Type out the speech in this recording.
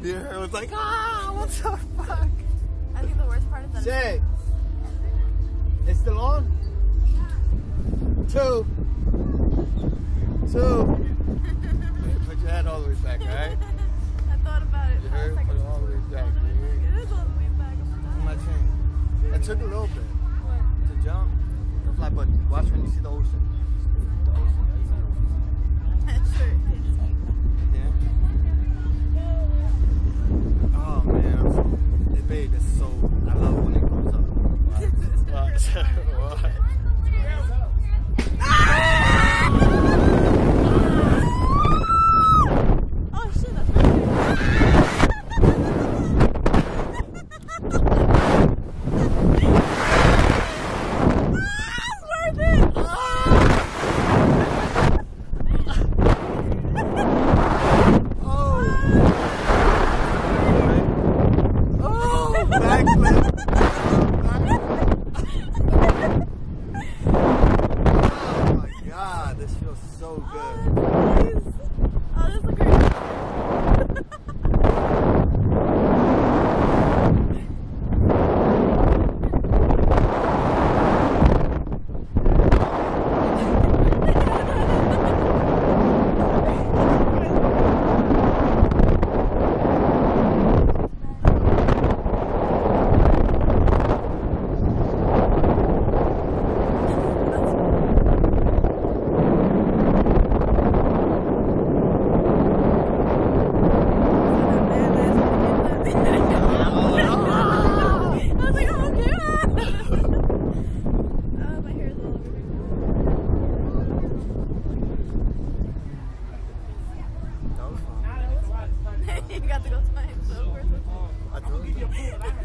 The hair was like, ah, what the fuck? I think the worst part is that Shay, it's still on? Yeah. Two. Put your head all the way back, alright? I thought about it. Your hair, put it all the way back. It is all the way back. I'm not saying. It took a little bit. What? To jump. Don't fly, but watch when you see the ocean. The ocean. That's true. Oh man, I'm so, this babe is so, I love when it comes up. What? Oh shit, that's right. It's worth it! You got to go to my so I told you.